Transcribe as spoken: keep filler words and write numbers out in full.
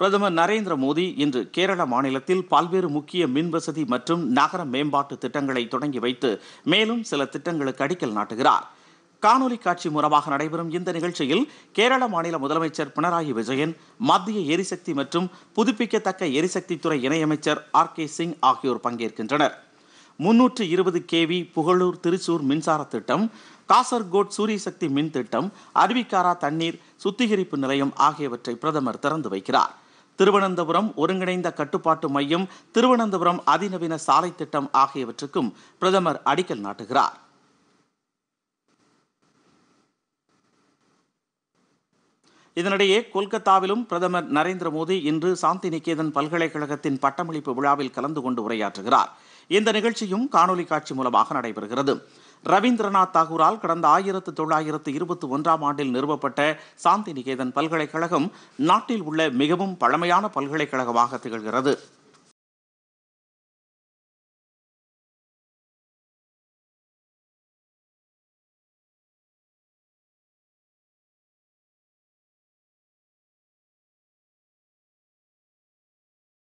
பிரதமர் நரேந்திர மோடி இன்று கேரள மாநிலத்தில் பல்வேறு முக்கிய மின்வசதி மற்றும் நகர மேம்பாட்டு திட்டங்களை தொடங்கி வைத்து மேலும் சில திட்டங்களுக்கு அடிக்கல் நாட்டுகிறார். காணொலி காட்சி மூலமாக நடைபெறும் இந்த நிகழ்ச்சியில் கேரள மாநில முதலமைச்சர் பினராயி விஜயன், மத்திய எரிசக்தி மற்றும் புதுப்பிக்கத்தக்க எரிசக்தித்துறை இணையமைச்சர் ஆர் கே சிங் ஆகியோர் பங்கேற்கின்றனர். முன்னூற்று இருபது கேவி புகழூர் திருச்சூர் மின்சார திட்டம், காசர்கோட் சூரிய சக்தி மின் திட்டம், அருவிக்காரா தண்ணீர் சுத்திகரிப்பு நிலையம் ஆகியவற்றை பிரதமர் திறந்து வைக்கிறார். திருவனந்தபுரம் ஒருங்கிணைந்த கட்டுப்பாட்டு மையம், திருவனந்தபுரம் அதிநவீன சாலை திட்டம் ஆகியவற்றுக்கும் பிரதமர் அடிக்கல் நாட்டுகிறார். இதனிடையே கொல்கத்தாவிலும் பிரதமர் நரேந்திர மோடி இன்று சாந்திநிகேதன் பல்கலைக்கழகத்தின் பட்டமளிப்பு விழாவில் கலந்து கொண்டு உரையாற்றுகிறார். இந்த நிகழ்ச்சியும் காணொலி காட்சி மூலமாக நடைபெறுகிறது. ரவீந்திரநாத் டாகூரால் கடந்த ஆயிரத்து தொள்ளாயிரத்து இருபத்தி ஒன்றாம் ஆண்டில் நிறுவப்பட்ட சாந்திநிகேதன் பல்கலைக்கழகம் நாட்டில் உள்ள மிகவும் பழமையான பல்கலைக்கழகமாக திகழ்கிறது.